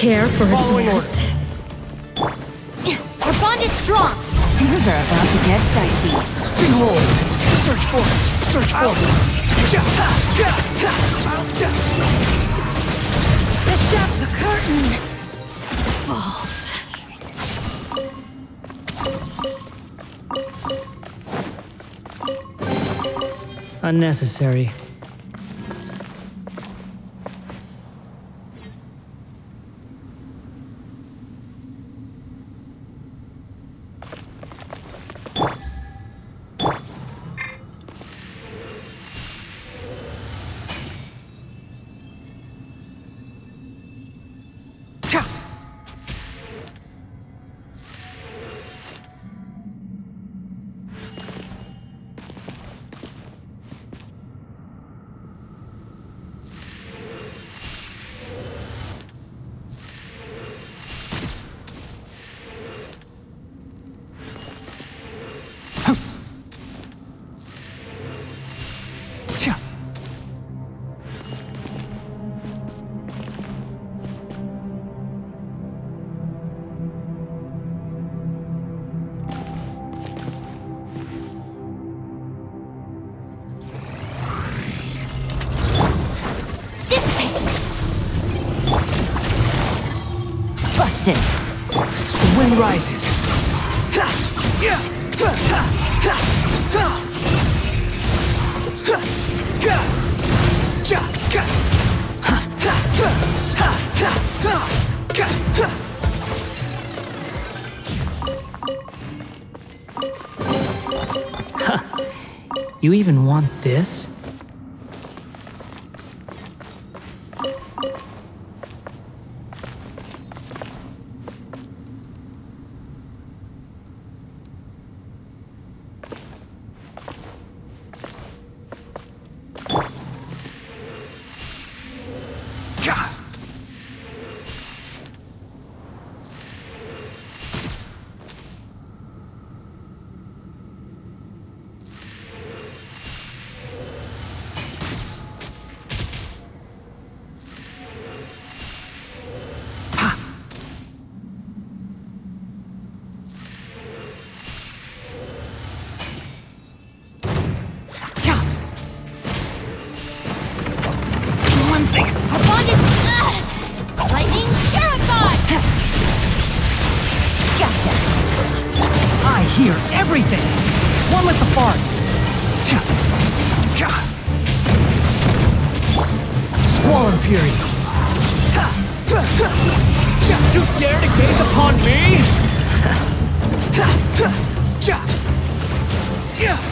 Care for a dance. Our bond is strong. Things are about to get dicey. Behold, search for it. Search for it. The shaft, the curtain falls. Unnecessary. The wind rises. You even want this? here, everything! One with the forest. Squall and fury. You dare to gaze upon me?